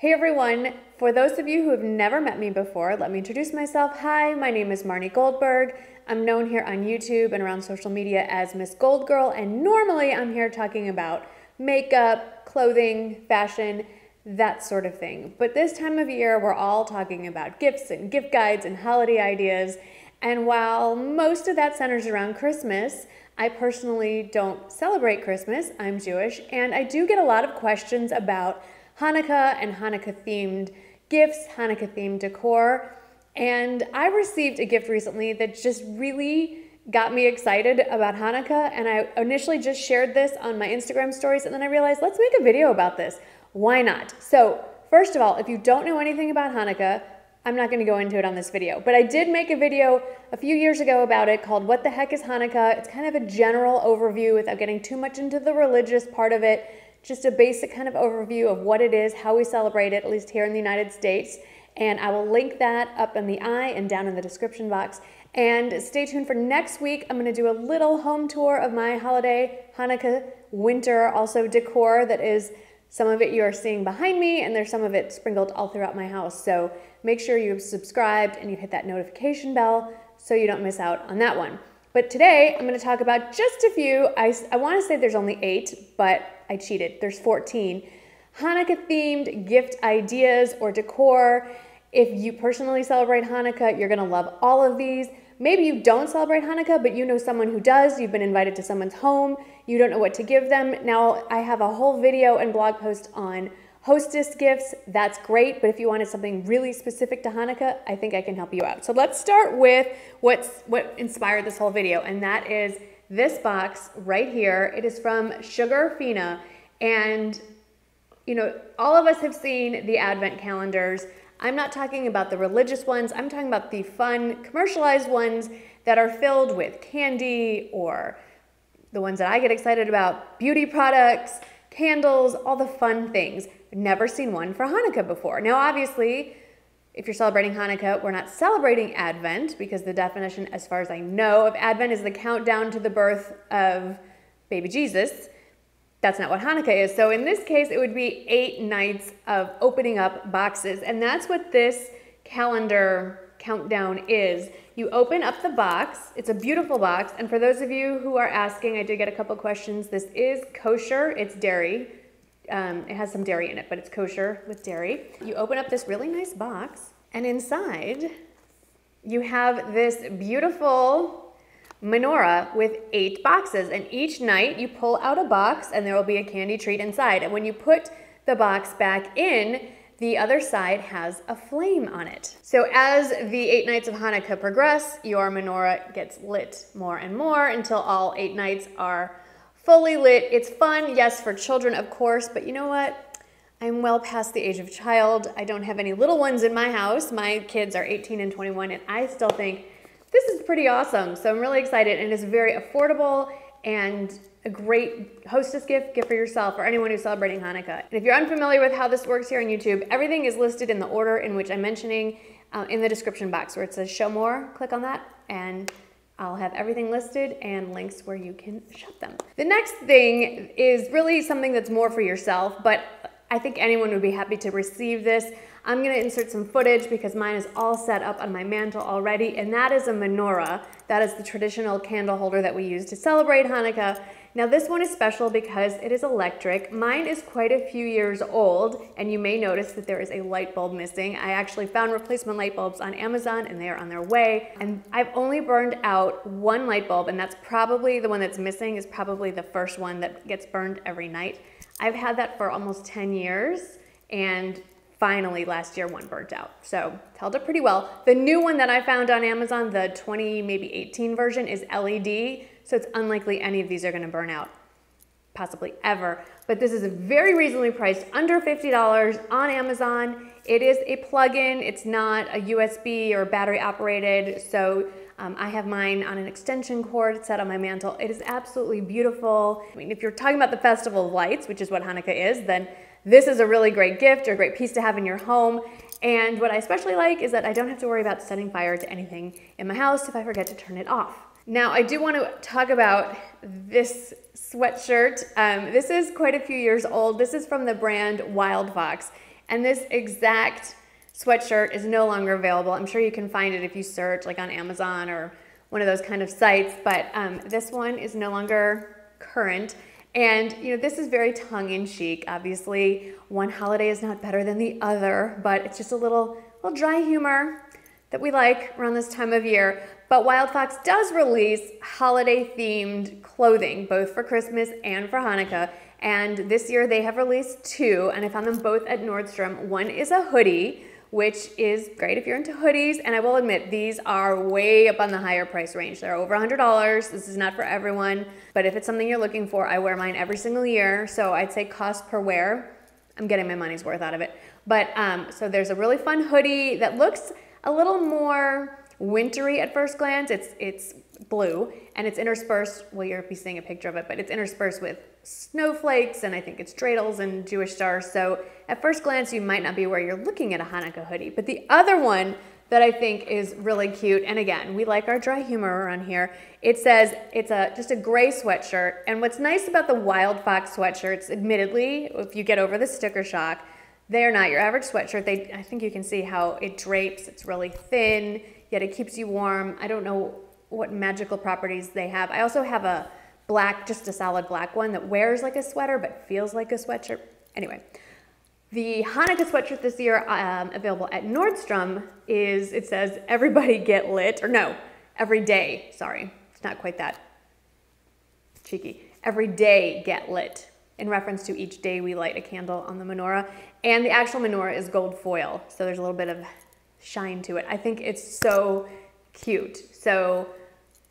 Hey everyone, for those of you who have never met me before, let me introduce myself. Hi, my name is Marnie Goldberg. I'm known here on YouTube and around social media as MsGoldgirl, and normally I'm here talking about makeup, clothing, fashion, that sort of thing. But this time of year, we're all talking about gifts and gift guides and holiday ideas. And while most of that centers around Christmas, I personally don't celebrate Christmas. I'm Jewish, and I do get a lot of questions about Hanukkah and Hanukkah-themed gifts, Hanukkah-themed decor. And I received a gift recently that just really got me excited about Hanukkah, and I initially just shared this on my Instagram stories, and then I realized, let's make a video about this. Why not? So first of all, if you don't know anything about Hanukkah, I'm not going to go into it on this video, but I did make a video a few years ago about it called What the Heck is Hanukkah? It's kind of a general overview without getting too much into the religious part of it, just a basic kind of overview of what it is, how we celebrate it, at least here in the United States. And I will link that up in the I and down in the description box. And stay tuned for next week. I'm going to do a little home tour of my holiday Hanukkah winter, also decor that is some of it you are seeing behind me, and there's some of it sprinkled all throughout my house. So make sure you've subscribed and you hit that notification bell so you don't miss out on that one. But today I'm going to talk about just a few. I want to say there's only 8, but I cheated. There's 14 Hanukkah-themed gift ideas or decor. If you personally celebrate Hanukkah, you're gonna love all of these. Maybe you don't celebrate Hanukkah, but you know someone who does. You've been invited to someone's home. You don't know what to give them. Now, I have a whole video and blog post on hostess gifts. That's great, but if you wanted something really specific to Hanukkah, I think I can help you out. So let's start with what inspired this whole video, and that is this box right here. It is from Sugarfina, and you know, all of us have seen the advent calendars. I'm not talking about the religious ones. I'm talking about the fun commercialized ones that are filled with candy, or the ones that I get excited about, beauty products, candles, all the fun things. I've never seen one for Hanukkah before. Now, obviously, if you're celebrating Hanukkah, we're not celebrating Advent, because the definition, as far as I know, of Advent is the countdown to the birth of baby Jesus. That's not what Hanukkah is. So in this case, it would be 8 nights of opening up boxes. And that's what this calendar countdown is. You open up the box. It's a beautiful box. And for those of you who are asking, I did get a couple questions. This is kosher. It's dairy. It has some dairy in it, but it's kosher with dairy. You open up this really nice box, and inside you have this beautiful menorah with 8 boxes, and each night you pull out a box and there will be a candy treat inside, and when you put the box back in, the other side has a flame on it. So as the 8 nights of Hanukkah progress, your menorah gets lit more and more until all 8 nights are fully lit. It's fun, yes, for children, of course, but you know what? I'm well past the age of child. I don't have any little ones in my house. My kids are 18 and 21, and I still think this is pretty awesome, so I'm really excited, and it's very affordable and a great hostess gift for yourself or anyone who's celebrating Hanukkah. And if you're unfamiliar with how this works here on YouTube, everything is listed in the order in which I'm mentioning in the description box where it says show more. Click on that and I'll have everything listed and links where you can shop them. The next thing is really something that's more for yourself, but I think anyone would be happy to receive this. I'm gonna insert some footage because mine is all set up on my mantle already, and that is a menorah. That is the traditional candle holder that we use to celebrate Hanukkah. Now this one is special because it is electric. Mine is quite a few years old, and you may notice that there is a light bulb missing. I actually found replacement light bulbs on Amazon and they are on their way. And I've only burned out 1 light bulb, and that's probably the one that's missing, is probably the first one that gets burned every night. I've had that for almost 10 years, and finally, last year, one burnt out. So it's held up pretty well. The new one that I found on Amazon, the 20, maybe 18 version, is LED. So it's unlikely any of these are gonna burn out, possibly ever. But this is very reasonably priced, under $50 on Amazon. It is a plug-in. It's not a USB or battery operated. So I have mine on an extension cord set on my mantle. It is absolutely beautiful. I mean, if you're talking about the Festival of Lights, which is what Hanukkah is, then this is a really great gift or a great piece to have in your home. And what I especially like is that I don't have to worry about setting fire to anything in my house if I forget to turn it off. Now, I do want to talk about this sweatshirt. This is quite a few years old. This is from the brand Wildfox. And this exact sweatshirt is no longer available. I'm sure you can find it if you search like on Amazon or one of those kind of sites, but this one is no longer current. And you know, this is very tongue-in-cheek. Obviously, one holiday is not better than the other, but it's just a little dry humor that we like around this time of year. But Wildfox does release holiday-themed clothing, both for Christmas and for Hanukkah. And this year they have released two, and I found them both at Nordstrom. One is a hoodie, which is great if you're into hoodies. And I will admit, these are way up on the higher price range. They're over $100. This is not for everyone, but if it's something you're looking for, I wear mine every single year. So I'd say cost per wear, I'm getting my money's worth out of it. But so there's a really fun hoodie that looks a little more wintry at first glance. It's blue and it's interspersed, well, you'll be seeing a picture of it, but it's interspersed with snowflakes and I think it's dreidels and Jewish stars. So at first glance, you might not be where you're looking at a Hanukkah hoodie. But the other one that I think is really cute, and again, we like our dry humor around here, it says it's just a gray sweatshirt. And what's nice about the Wildfox sweatshirts, admittedly, if you get over the sticker shock, they are not your average sweatshirt. I think you can see how it drapes. It's really thin, yet it keeps you warm. I don't know what magical properties they have. I also have a black, just a solid black one that wears like a sweater but feels like a sweatshirt. Anyway, the Hanukkah sweatshirt this year available at Nordstrom is, it says, everybody get lit, or no, every day, sorry. It's not quite that cheeky. Every day get lit, in reference to each day we light a candle on the menorah. And the actual menorah is gold foil, so there's a little bit of shine to it. I think it's so cute. So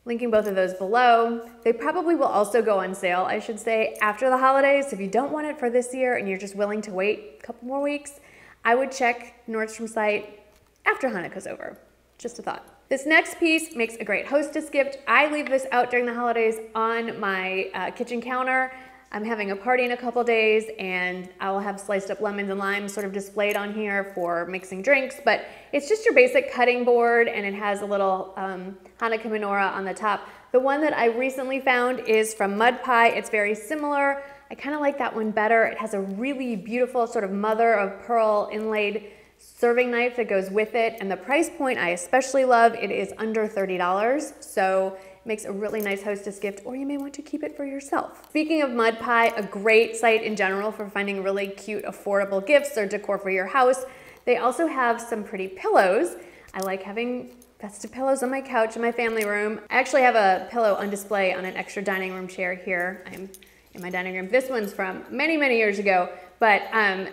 linking both of those below. They probably will also go on sale, I should say, after the holidays. If you don't want it for this year and you're just willing to wait a couple more weeks, I would check Nordstrom's site after Hanukkah's over. Just a thought. This next piece makes a great hostess gift. I leave this out during the holidays on my kitchen counter. I'm having a party in a couple days and I will have sliced up lemons and limes sort of displayed on here for mixing drinks, but it's just your basic cutting board and it has a little Hanukkah menorah on the top. The one that I recently found is from Mud Pie. It's very similar. I kind of like that one better. It has a really beautiful sort of mother of pearl inlaid serving knife that goes with it, and the price point I especially love. It is under $30, so makes a really nice hostess gift, or you may want to keep it for yourself. Speaking of Mud Pie, a great site in general for finding really cute, affordable gifts or decor for your house. They also have some pretty pillows. I like having festive pillows on my couch in my family room. I actually have a pillow on display on an extra dining room chair here. I'm in my dining room. This one's from many, many years ago, but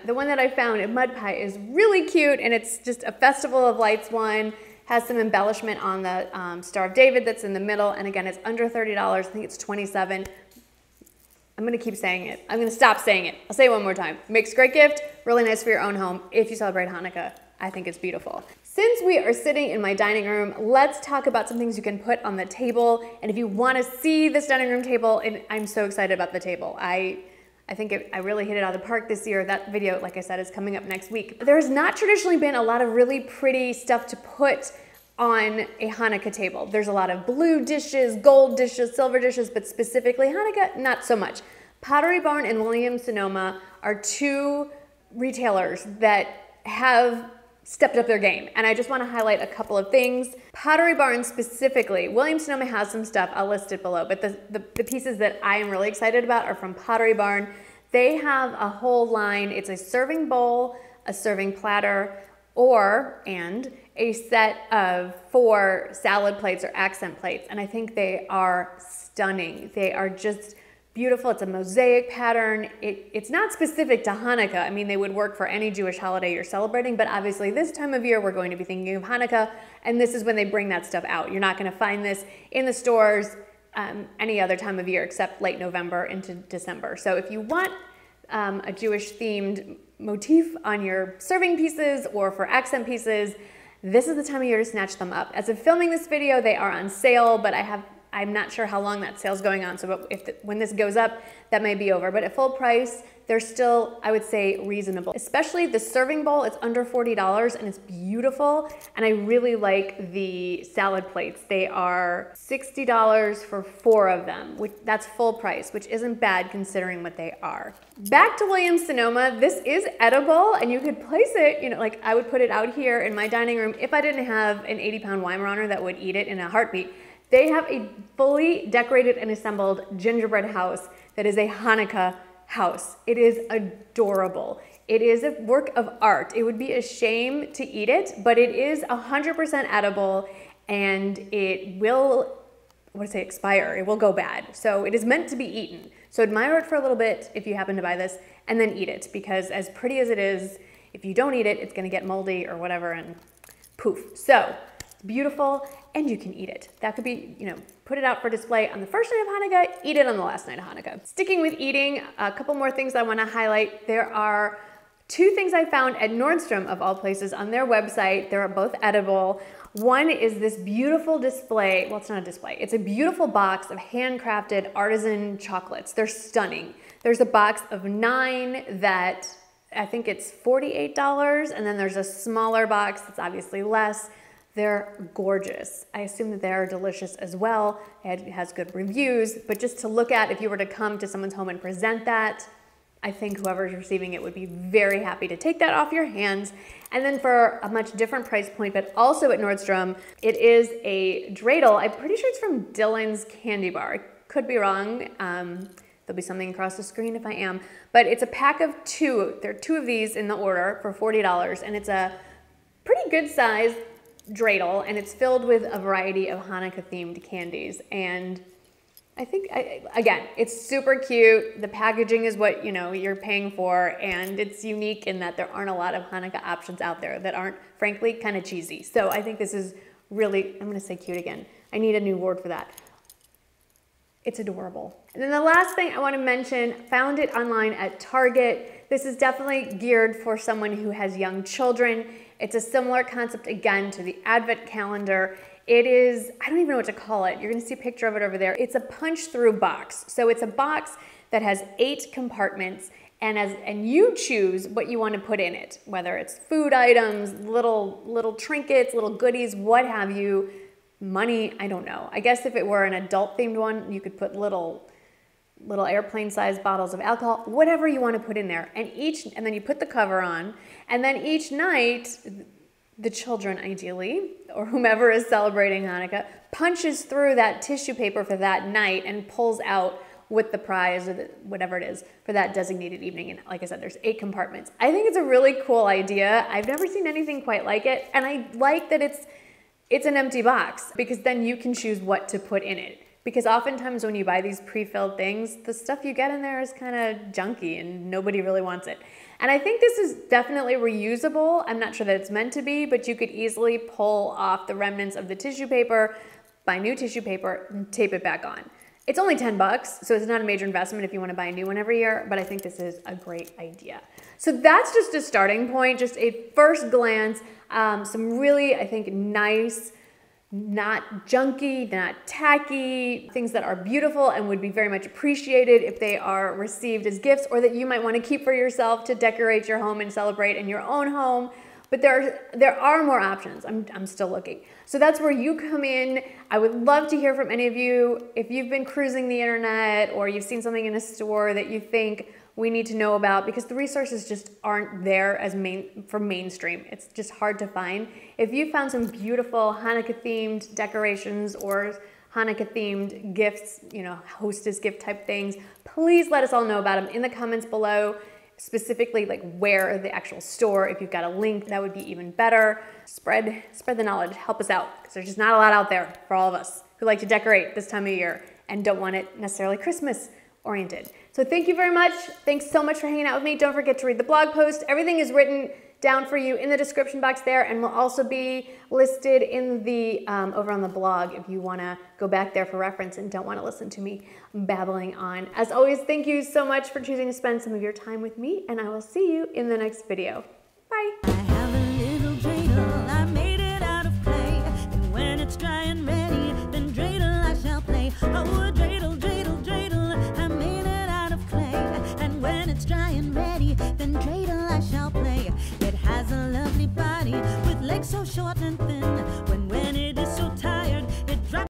the one that I found at Mud Pie is really cute, and it's just a Festival of Lights one. Has some embellishment on the Star of David that's in the middle, and again, it's under $30, I think it's $27. I'm gonna keep saying it. I'm gonna stop saying it. I'll say it one more time. Makes a great gift, really nice for your own home if you celebrate Hanukkah. I think it's beautiful. Since we are sitting in my dining room, let's talk about some things you can put on the table, and if you wanna see this dining room table, and I'm so excited about the table. I think I really hit it out of the park this year. That video, like I said, is coming up next week. There has not traditionally been a lot of really pretty stuff to put on a Hanukkah table. There's a lot of blue dishes, gold dishes, silver dishes, but specifically Hanukkah, not so much. Pottery Barn and Williams-Sonoma are two retailers that have stepped up their game, and I just want to highlight a couple of things. Pottery Barn specifically, Williams-Sonoma has some stuff, I'll list it below, but the pieces that I am really excited about are from Pottery Barn. They have a whole line. It's a serving bowl, a serving platter, and a set of 4 salad plates or accent plates, and I think they are stunning. They are just beautiful. It's a mosaic pattern. It's not specific to Hanukkah. I mean, they would work for any Jewish holiday you're celebrating, but obviously this time of year, we're going to be thinking of Hanukkah, and this is when they bring that stuff out. You're not going to find this in the stores any other time of year except late November into December. So if you want a Jewish themed motif on your serving pieces or for accent pieces, this is the time of year to snatch them up. As of filming this video, they are on sale, but I have I'm not sure how long that sale's going on, so if when this goes up, that may be over. But at full price, they're still, I would say, reasonable. Especially the serving bowl, it's under $40 and it's beautiful. And I really like the salad plates. They are $60 for 4 of them, which that's full price, which isn't bad considering what they are. Back to Williams-Sonoma, this is edible and you could place it, you know, like I would put it out here in my dining room if I didn't have an 80-pound Weimaraner that would eat it in a heartbeat. They have a fully decorated and assembled gingerbread house that is a Hanukkah house. It is adorable. It is a work of art. It would be a shame to eat it, but it is 100% edible and it will, I want to say expire, it will go bad. So it is meant to be eaten. So admire it for a little bit if you happen to buy this and then eat it, because as pretty as it is, if you don't eat it, it's gonna get moldy or whatever and poof. So beautiful, and you can eat it. That could be, you know, put it out for display on the first night of Hanukkah, eat it on the last night of Hanukkah. Sticking with eating, a couple more things I want to highlight. There are 2 things I found at Nordstrom, of all places, on their website. They're both edible. One is this beautiful display. Well, it's not a display. It's a beautiful box of handcrafted artisan chocolates. They're stunning. There's a box of 9 that I think it's $48, and then there's a smaller box that's obviously less. They're gorgeous. I assume that they're delicious as well. It has good reviews, but just to look at, if you were to come to someone's home and present that, I think whoever's receiving it would be very happy to take that off your hands. And then for a much different price point, but also at Nordstrom, it is a dreidel. I'm pretty sure it's from Dylan's Candy Bar. I could be wrong. There'll be something across the screen if I am, but it's a pack of 2. There are 2 of these in the order for $40, and it's a pretty good size dreidel, and it's filled with a variety of Hanukkah themed candies. And I think, again, it's super cute. The packaging is what, you know, you're paying for, and it's unique in that there aren't a lot of Hanukkah options out there that aren't, frankly, kind of cheesy. So I think this is really, I'm gonna say cute again. I need a new word for that. It's adorable. And then the last thing I want to mention, found it online at Target. This is definitely geared for someone who has young children. It's a similar concept again to the Advent calendar. It is, I don't even know what to call it. You're gonna see a picture of it over there. It's a punch-through box. So it's a box that has 8 compartments, and you choose what you want to put in it, whether it's food items, little trinkets, little goodies, what have you. Money, I don't know. I guess if it were an adult themed one, you could put little airplane sized bottles of alcohol, whatever you want to put in there. And then you put the cover on, and then each night, the children ideally, or whomever is celebrating Hanukkah, punches through that tissue paper for that night and pulls out with the prize or whatever it is for that designated evening. And like I said, there's 8 compartments. I think it's a really cool idea. I've never seen anything quite like it. And I like that it's an empty box, because then you can choose what to put in it. Because oftentimes when you buy these pre-filled things, the stuff you get in there is kind of junky and nobody really wants it. And I think this is definitely reusable. I'm not sure that it's meant to be, but you could easily pull off the remnants of the tissue paper, buy new tissue paper, and tape it back on. It's only $10, so it's not a major investment if you want to buy a new one every year, but I think this is a great idea. So that's just a starting point, just a first glance, some really, I think, nice, not junky, not tacky, things that are beautiful and would be very much appreciated if they are received as gifts, or that you might want to keep for yourself to decorate your home and celebrate in your own home. But there are more options. I'm still looking. So that's where you come in. I would love to hear from any of you. If you've been cruising the internet or you've seen something in a store that you think we need to know about, because the resources just aren't there as for mainstream. It's just hard to find. If you found some beautiful Hanukkah-themed decorations or Hanukkah-themed gifts, you know, hostess gift type things, please let us all know about them in the comments below. Specifically, like where the actual store, if you've got a link, that would be even better. Spread the knowledge, help us out, because there's just not a lot out there for all of us who like to decorate this time of year and don't want it necessarily Christmas oriented. So thank you very much. Thanks so much for hanging out with me. Don't forget to read the blog post. Everything is written down for you in the description box there, and will also be listed in the over on the blog if you want to go back there for reference and don't want to listen to me babbling on. As always, thank you so much for choosing to spend some of your time with me, and I will see you in the next video. Bye. I have a little dreidel, I made it out of clay, and when it's dry and ready, then dreidel I shall play. I would dreidel, dreidel, dreidel. I made it out of clay. And when it's dry and ready, then dreidel I shall play. It has a lovely body with legs so short and thin.